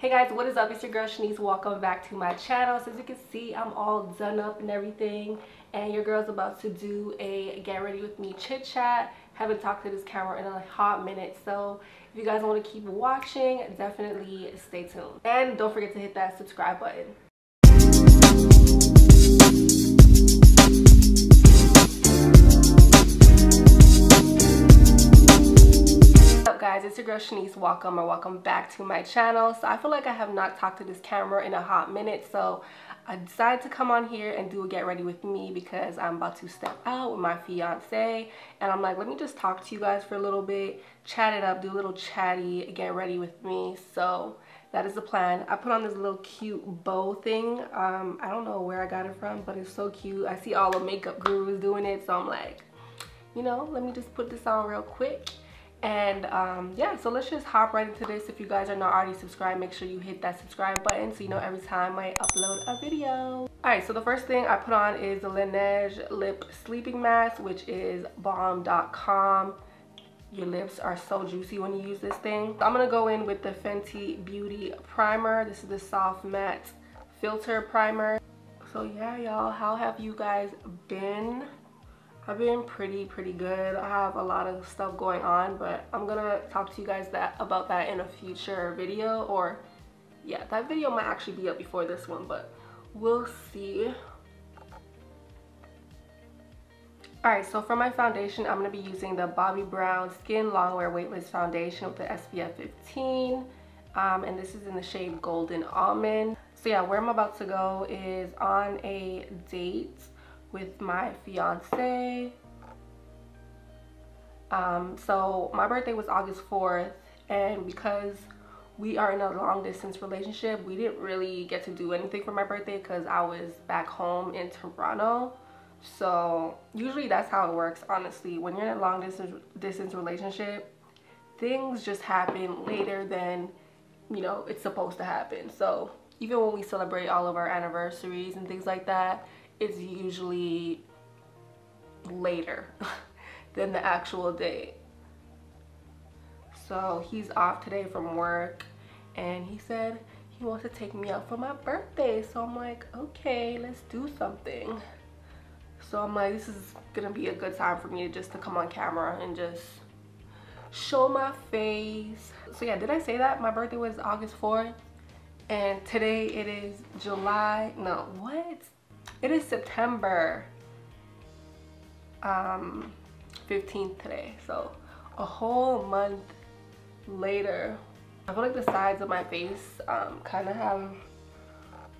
Hey guys, what is up? It's your girl Shanice. Welcome back to my channel. So as you can see, I'm all done up and everything, and your girl's about to do a get ready with me chit chat. Haven't talked to this camera in a hot minute, so if you guys want to keep watching, definitely stay tuned and don't forget to hit that subscribe button. Guys, it's your girl Shanice. Welcome or welcome back to my channel. So I feel like I have not talked to this camera in a hot minute, so I decided to come on here and do a get ready with me because I'm about to step out with my fiance, and I'm like, let me just talk to you guys for a little bit, chat it up, do a little chatty get ready with me. So that is the plan. I put on this little cute bow thing. I don't know where I got it from, but it's so cute. I see all the makeup gurus doing it, so I'm like, you know, let me just put this on real quick. And yeah, so let's just hop right into this. If you guys are not already subscribed, make sure you hit that subscribe button so you know every time I upload a video. All right, so the first thing I put on is the Laneige lip sleeping mask, which is balm.com. Your lips are so juicy when you use this thing. So I'm gonna go in with the Fenty Beauty primer. This is the soft matte filter primer. So yeah, y'all, how have you guys been? I've been pretty good. I have a lot of stuff going on, but I'm gonna talk to you guys about that in a future video, or yeah, that video might actually be up before this one, but we'll see. Alright, so for my foundation, I'm gonna be using the Bobbi Brown Skin Longwear Weightless Foundation with the SPF 15, and this is in the shade Golden Almond. So yeah, where I'm about to go is on a date with my fiance. So my birthday was August 4th, and because we are in a long distance relationship, we didn't really get to do anything for my birthday because I was back home in Toronto. So usually that's how it works, honestly. When you're in a long distance relationship, things just happen later than, you know, it's supposed to happen. So even when we celebrate all of our anniversaries and things like that, it's usually later than the actual date. So he's off today from work, and he said he wants to take me out for my birthday. So I'm like, okay, let's do something. So I'm like, this is gonna be a good time for me just to come on camera and just show my face. So yeah, did I say that? My birthday was August 4th, and today it is July, no, what? It is September 15th today, so a whole month later. I feel like the sides of my face kind of have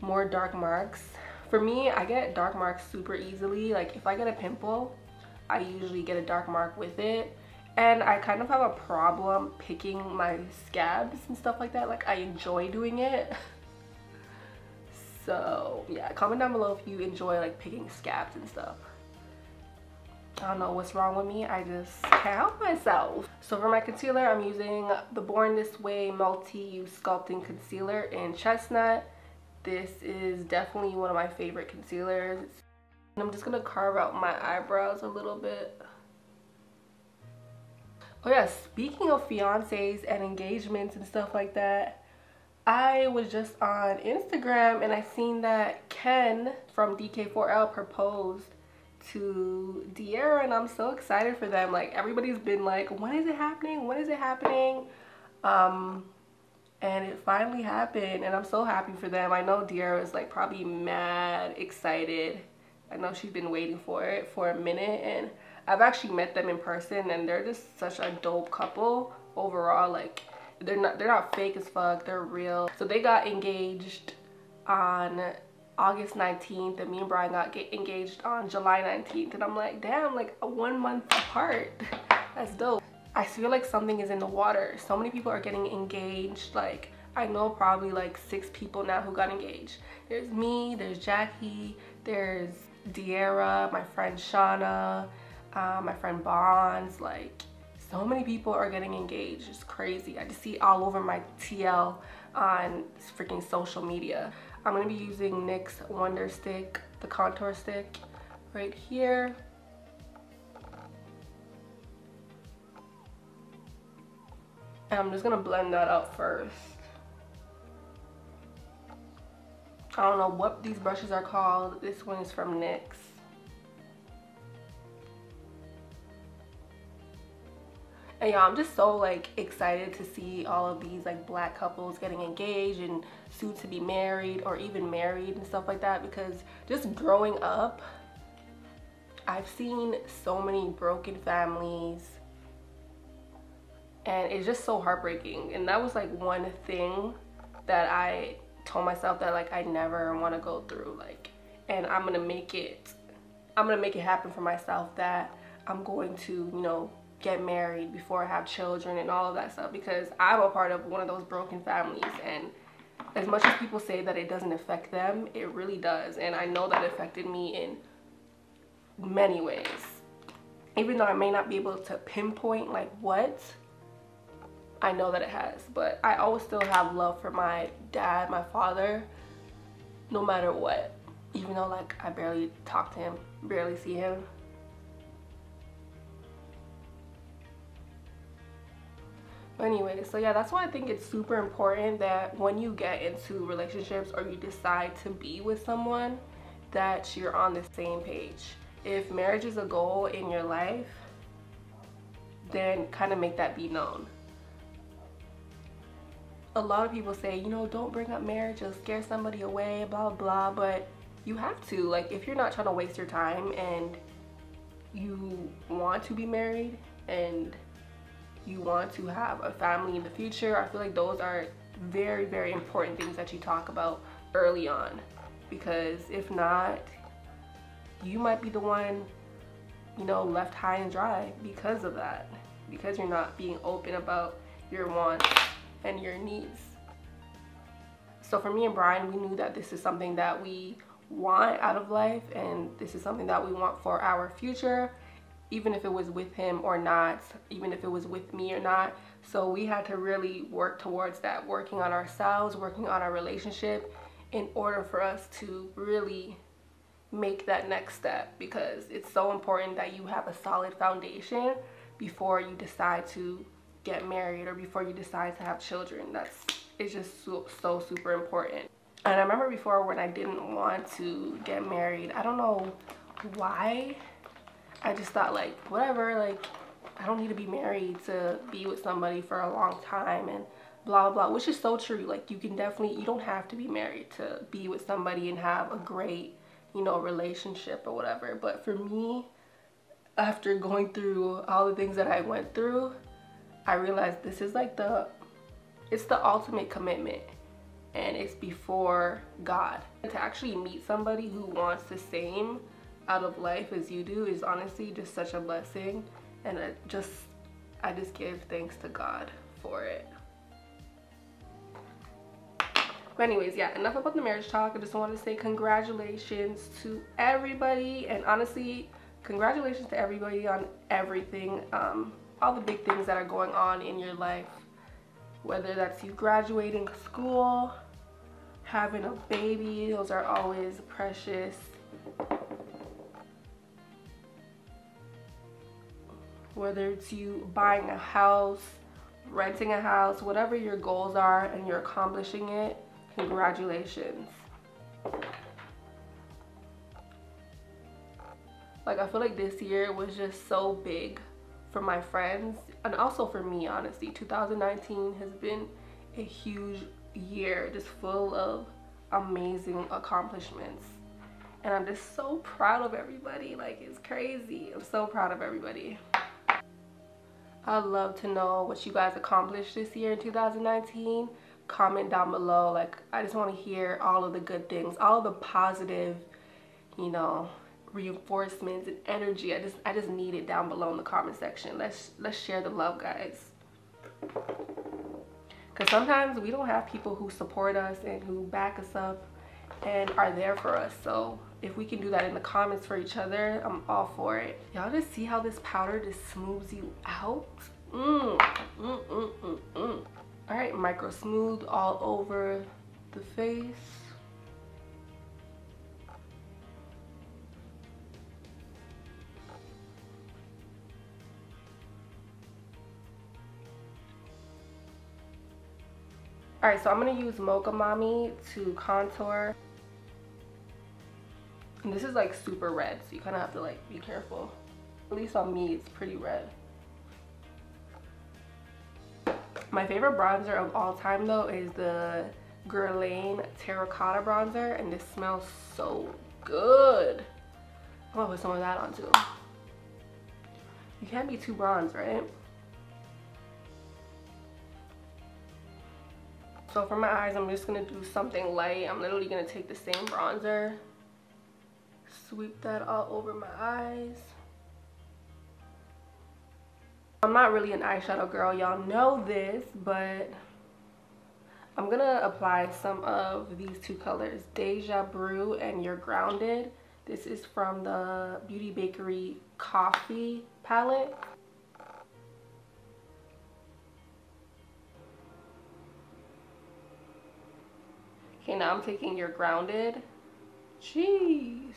more dark marks. For me, I get dark marks super easily. Like if I get a pimple, I usually get a dark mark with it, and I kind of have a problem picking my scabs and stuff like that. Like I enjoy doing it. So yeah, comment down below if you enjoy like picking scabs and stuff. I don't know what's wrong with me, I just can't help myself. So for my concealer, I'm using the Born This Way Multi-Use Sculpting Concealer in Chestnut. This is definitely one of my favorite concealers. And I'm just gonna carve out my eyebrows a little bit. Oh yeah, speaking of fiancés and engagements and stuff like that, I was just on Instagram and I seen that Ken from DK4L proposed to De'Ara, and I'm so excited for them. Like everybody's been like, when is it happening? When is it happening? And it finally happened, and I'm so happy for them. I know De'Ara is like probably mad excited. I know she's been waiting for it for a minute, and I've actually met them in person, and they're just such a dope couple overall. Like they're not fake as fuck, they're real. So they got engaged on August 19th, and me and Brian got engaged on July 19th. And I'm like, damn, like 1 month apart. That's dope. I feel like something is in the water. So many people are getting engaged. Like I know probably like 6 people now who got engaged. There's me, there's Jackie, there's De'Ara, my friend Shauna, my friend Bonds, like so many people are getting engaged. It's crazy. I just see it all over my TL on freaking social media. I'm gonna be using NYX Wonder Stick, the contour stick, right here. And I'm just gonna blend that out first. I don't know what these brushes are called. This one is from NYX. And y'all, I'm just so like excited to see all of these like black couples getting engaged and soon to be married or even married and stuff like that, because just growing up, I've seen so many broken families and it's just so heartbreaking. And that was like one thing that I told myself that like I never want to go through, like, and I'm gonna make it happen for myself, that I'm going to, you know, get married before I have children and all of that stuff, because I'm a part of one of those broken families. And as much as people say that it doesn't affect them, it really does. And I know that affected me in many ways, even though I may not be able to pinpoint like what, I know that it has. But I always still have love for my dad, my father, no matter what, even though like I barely talk to him, barely see him. Anyway, so yeah, that's why I think it's super important that when you get into relationships or you decide to be with someone, that you're on the same page. If marriage is a goal in your life, then kind of make that be known. A lot of people say, you know, don't bring up marriage, it'll scare somebody away, blah blah, but you have to. Like, if you're not trying to waste your time and you want to be married and you want to have a family in the future, I feel like those are very, very important things that you talk about early on, because if not, you might be the one, you know, left high and dry because of that, because you're not being open about your wants and your needs. So for me and Brian, we knew that this is something that we want out of life, and this is something that we want for our future, even if it was with him or not, even if it was with me or not. So we had to really work towards that, working on ourselves, working on our relationship, in order for us to really make that next step, because it's so important that you have a solid foundation before you decide to get married or before you decide to have children. It's just so super important. And I remember before, when I didn't want to get married, I don't know why, I just thought like, whatever, like I don't need to be married to be with somebody for a long time and blah blah, which is so true. Like, you can definitely, you don't have to be married to be with somebody and have a great, you know, relationship or whatever. But for me, after going through all the things that I went through, I realized this is like it's the ultimate commitment, and it's before God. And to actually meet somebody who wants the same out of life as you do is honestly just such a blessing, and I just give thanks to God for it. But anyways, yeah, enough about the marriage talk. I just wanted to say congratulations to everybody, and honestly, congratulations to everybody on everything, all the big things that are going on in your life, whether that's you graduating school, having a baby. Those are always precious. Whether it's you buying a house, renting a house, whatever your goals are and you're accomplishing it, congratulations. Like, I feel like this year was just so big for my friends and also for me, honestly. 2019 has been a huge year, just full of amazing accomplishments. And I'm just so proud of everybody. Like, it's crazy. I'm so proud of everybody. I'd love to know what you guys accomplished this year in 2019. Comment down below. Like, I just want to hear all of the good things, all of the positive, you know, reinforcements and energy. I just need it down below in the comment section. Let's share the love, guys, because sometimes we don't have people who support us and who back us up and are there for us. So if we can do that in the comments for each other, I'm all for it. Y'all just see how this powder just smooths you out. All right, micro smooth all over the face. All right, so I'm gonna use Mocha Mommy to contour. And this is like super red, so you kind of have to like be careful. At least on me, it's pretty red. My favorite bronzer of all time though is the Guerlain Terracotta Bronzer, and this smells so good. I'm gonna put some of that on too. You can't be too bronze, right? So for my eyes, I'm just gonna do something light. I'm literally gonna take the same bronzer, sweep that all over my eyes. I'm not really an eyeshadow girl, y'all know this, but I'm gonna apply some of these two colors, Deja Brew and You're Grounded. This is from the Beauty Bakery Coffee palette. Okay, now I'm taking You're Grounded. Jeez.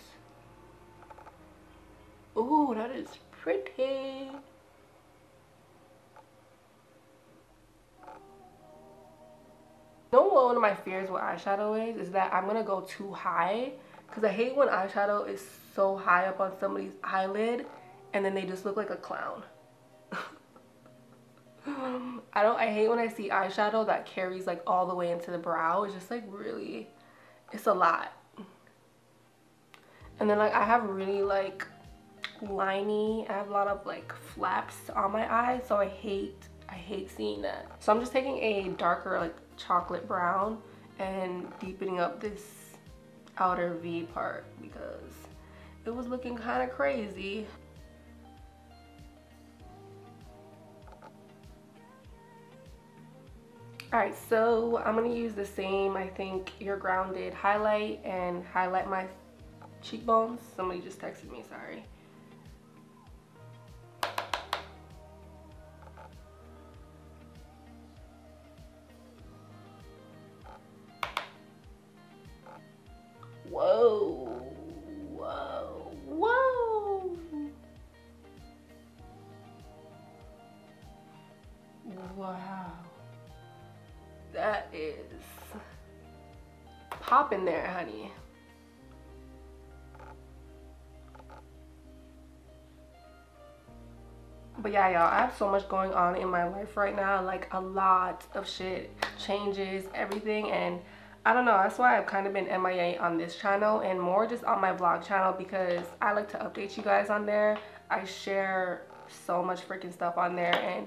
Ooh, that is pretty. You know what one of my fears with eyeshadow is that I'm gonna go too high, because I hate when eyeshadow is so high up on somebody's eyelid and then they just look like a clown. I hate when I see eyeshadow that carries like all the way into the brow. It's just like really, it's a lot. And then like I have really like liney, I have a lot of like flaps on my eyes, so I hate seeing that. So I'm just taking a darker like chocolate brown and deepening up this outer V part because it was looking kind of crazy. Alright, so I'm going to use the same, I think, You're Grounded highlight and highlight my cheekbones. Somebody just texted me, sorry. Whoa, whoa, whoa. Wow. That is popping there, honey. But yeah, y'all, I have so much going on in my life right now. Like a lot of shit changes, everything, and I don't know, that's why I've kind of been MIA on this channel and more just on my vlog channel because I like to update you guys on there. I share so much freaking stuff on there and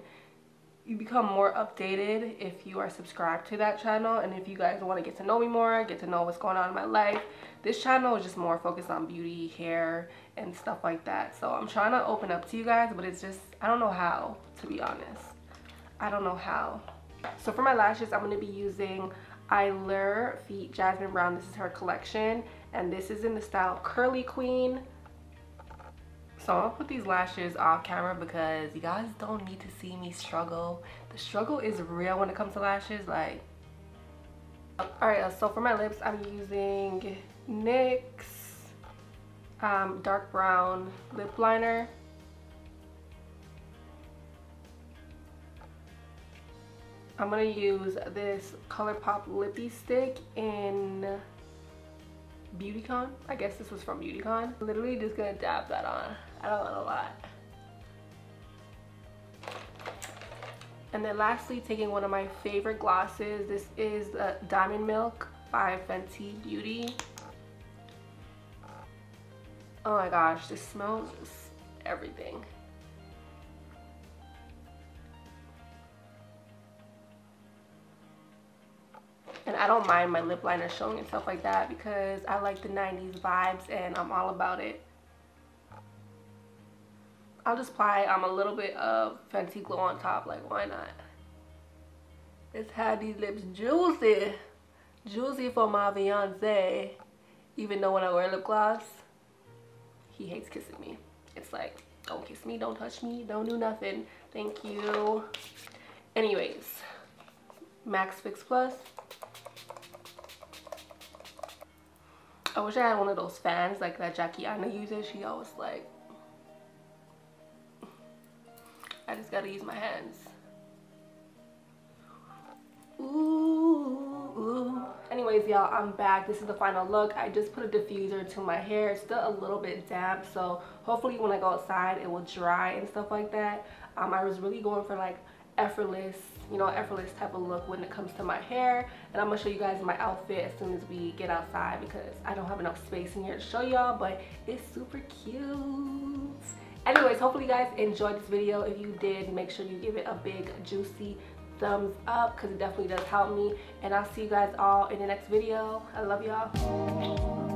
you become more updated if you are subscribed to that channel. And if you guys want to get to know me more, get to know what's going on in my life, this channel is just more focused on beauty, hair, and stuff like that. So I'm trying to open up to you guys, but it's just, I don't know how, to be honest. I don't know how. So for my lashes, I'm going to be using Eyelure feat. Jasmine Brown. This is her collection and this is in the style Curly Queen. So I'll put these lashes off camera because you guys don't need to see me struggle. The struggle is real when it comes to lashes, like. Alright, so for my lips I'm using NYX dark brown lip liner. I'm going to use this ColourPop Lippy Stick in Beautycon. I guess this was from Beautycon. Literally just going to dab that on. I don't want a lot. And then lastly, taking one of my favorite glosses. This is Diamond Milk by Fenty Beauty. Oh my gosh, this smells everything. And I don't mind my lip liner showing and stuff like that because I like the 90s vibes and I'm all about it. I'll just apply a little bit of Fenty Glow on top, like why not? Let's have these lips juicy. Juicy for my fiance. Even though when I wear lip gloss, he hates kissing me. It's like, don't kiss me, don't touch me, don't do nothing. Thank you. Anyways, Mac Fix Plus. I wish I had one of those fans like that Jackie Anna uses. She always like, I just gotta use my hands. Ooh. Anyways, anyways, y'all, I'm back. This is the final look. I just put a diffuser to my hair. It's still a little bit damp, so hopefully when I go outside it will dry and stuff like that. I was really going for like effortless, you know, effortless type of look when it comes to my hair, and I'm gonna show you guys my outfit as soon as we get outside because I don't have enough space in here to show y'all, but it's super cute. Anyways, hopefully you guys enjoyed this video. If you did, make sure you give it a big juicy thumbs up because it definitely does help me, and I'll see you guys all in the next video. I love y'all.